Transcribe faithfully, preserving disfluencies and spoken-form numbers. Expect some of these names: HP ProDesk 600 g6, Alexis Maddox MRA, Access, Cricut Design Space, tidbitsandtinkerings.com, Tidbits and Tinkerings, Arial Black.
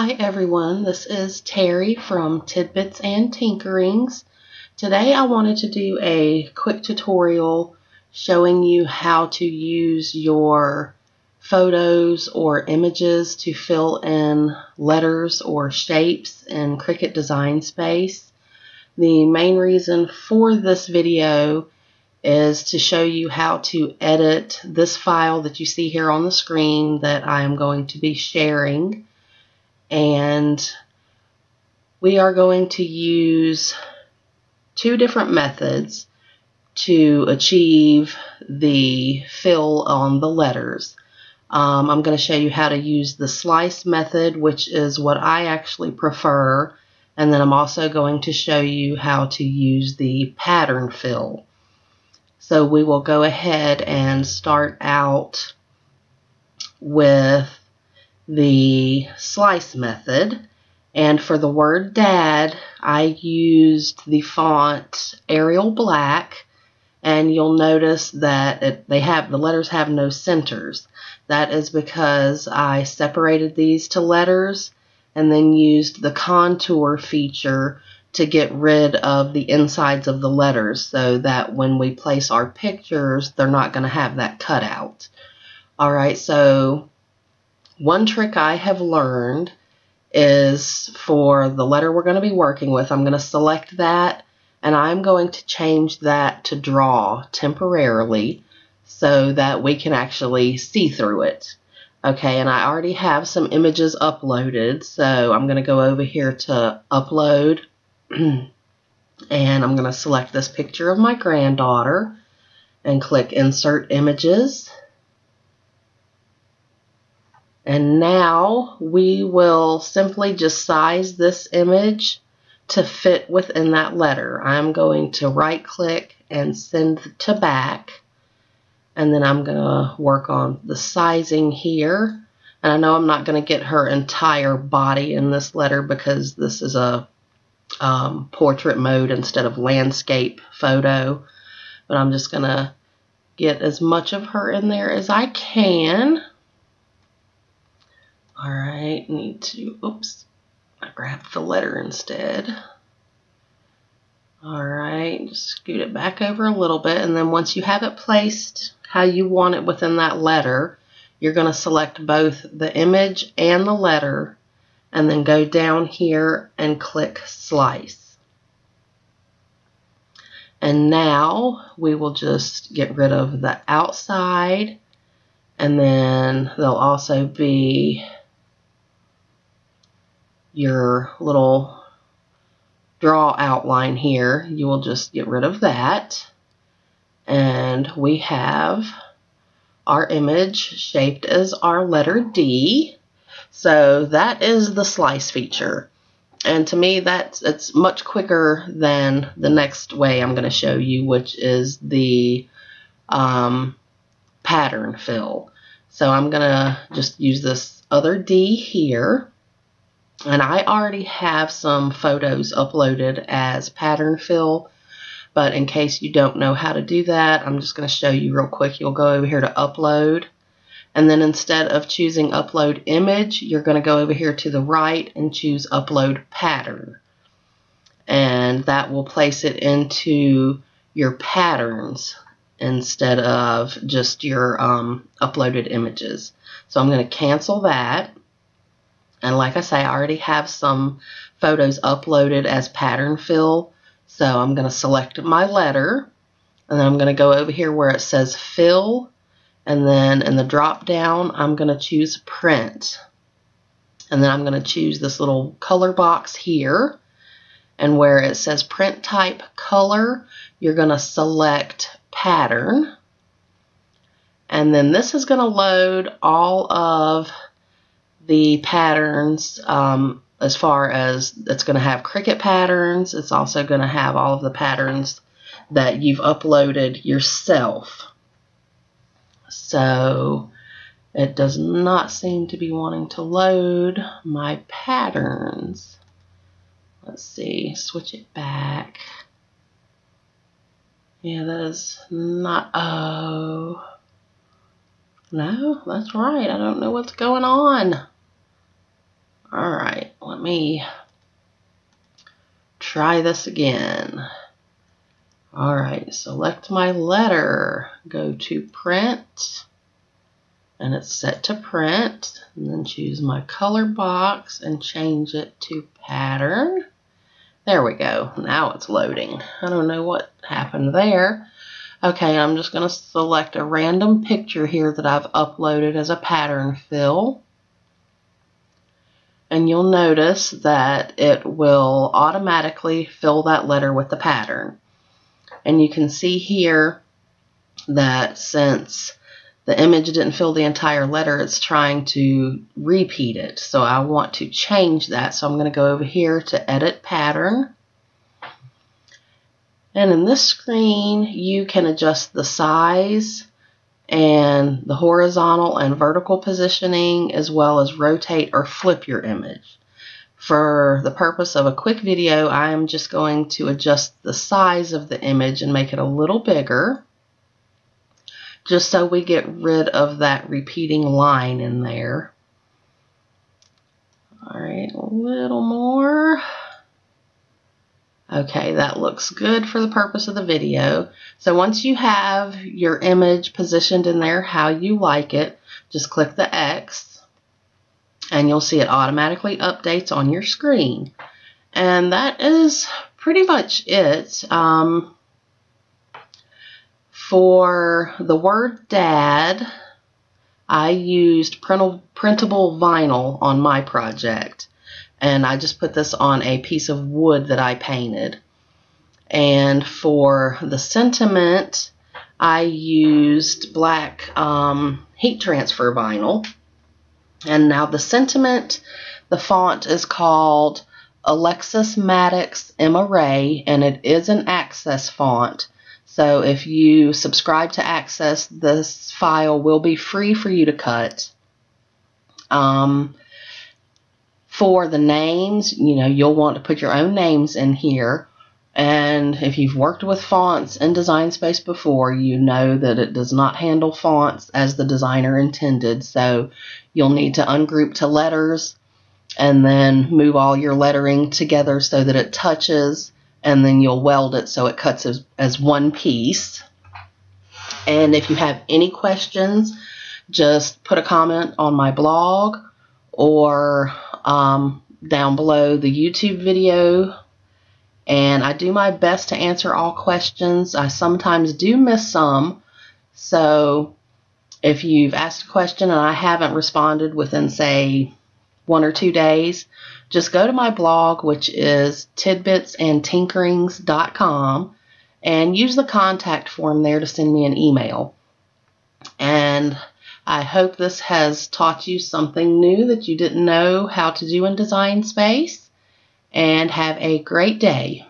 Hi everyone, this is Terry from Tidbits and Tinkerings. Today I wanted to do a quick tutorial showing you how to use your photos or images to fill in letters or shapes in Cricut Design Space. The main reason for this video is to show you how to edit this file that you see here on the screen that I am going to be sharing. And we are going to use two different methods to achieve the fill on the letters. Um, I'm going to show you how to use the slice method, which is what I actually prefer. And then I'm also going to show you how to use the pattern fill. So we will go ahead and start out with the slice method, and for the word dad I used the font Arial Black, and you'll notice that it, they have the letters have no centers. That is because I separated these to letters and then used the contour feature to get rid of the insides of the letters so that when we place our pictures they're not going to have that cutout. Alright, so one trick I have learned is for the letter we're going to be working with, I'm going to select that and I'm going to change that to draw temporarily so that we can actually see through it. Okay, and I already have some images uploaded, so I'm going to go over here to upload and I'm going to select this picture of my granddaughter and click insert images. And now we will simply just size this image to fit within that letter. I'm going to right click and send to back. And then I'm going to work on the sizing here. And I know I'm not going to get her entire body in this letter because this is a um, portrait mode instead of landscape photo. But I'm just going to get as much of her in there as I can. All right, need to, oops, I grabbed the letter instead. All right, just scoot it back over a little bit. And then once you have it placed how you want it within that letter, you're going to select both the image and the letter and then go down here and click slice. And now we will just get rid of the outside, and then there'll also be your little draw outline here. You will just get rid of that, and we have our image shaped as our letter D. So that is the slice feature, and to me that's it's much quicker than the next way I'm going to show you, which is the um, pattern fill. So I'm gonna just use this other D here, and I already have some photos uploaded as pattern fill, but in case you don't know how to do that, I'm just gonna show you real quick. You'll go over here to upload, and then instead of choosing upload image, you're gonna go over here to the right and choose upload pattern, and that will place it into your patterns instead of just your um, uploaded images. So I'm going to cancel that, and like I say, I already have some photos uploaded as pattern fill, so I'm going to select my letter, and then I'm going to go over here where it says fill, and then in the drop down I'm going to choose print, and then I'm going to choose this little color box here, and where it says print type color, you're going to select pattern, and then this is going to load all of the patterns um, as far as it's going to have Cricut patterns. It's also going to have all of the patterns that you've uploaded yourself. So it does not seem to be wanting to load my patterns. Let's see, switch it back. Yeah, that is not, oh, no, that's right. I don't know what's going on. All right, let me try this again. All right, select my letter, go to print, and it's set to print, and then choose my color box and change it to pattern. There we go, now it's loading. I don't know what happened there. Okay, I'm just gonna select a random picture here that I've uploaded as a pattern fill. And you'll notice that it will automatically fill that letter with the pattern. And you can see here that since the image didn't fill the entire letter, it's trying to repeat it. So I want to change that. So I'm going to go over here to edit pattern. And in this screen, you can adjust the size and the horizontal and vertical positioning, as well as rotate or flip your image. For the purpose of a quick video, I am just going to adjust the size of the image and make it a little bigger, just so we get rid of that repeating line in there. All right, a little more. Okay, that looks good for the purpose of the video. So once you have your image positioned in there how you like it, just click the X and you'll see it automatically updates on your screen. And that is pretty much it. Um, for the word dad, I used print printable vinyl on my project. And I just put this on a piece of wood that I painted. And for the sentiment, I used black um, heat transfer vinyl. And now the sentiment, the font is called Alexis Maddox M R A, and it is an Access font. So if you subscribe to Access, this file will be free for you to cut. Um, For the names, you know, you'll want to put your own names in here. And if you've worked with fonts in Design Space before, you know that it does not handle fonts as the designer intended. So you'll need to ungroup to letters and then move all your lettering together so that it touches, and then you'll weld it so it cuts as, as one piece. And if you have any questions, just put a comment on my blog or Um, down below the YouTube video, and I do my best to answer all questions. I sometimes do miss some, so if you've asked a question and I haven't responded within, say, one or two days, just go to my blog, which is tidbits and tinkerings dot com, and use the contact form there to send me an email. And I hope this has taught you something new that you didn't know how to do in Design Space, and have a great day.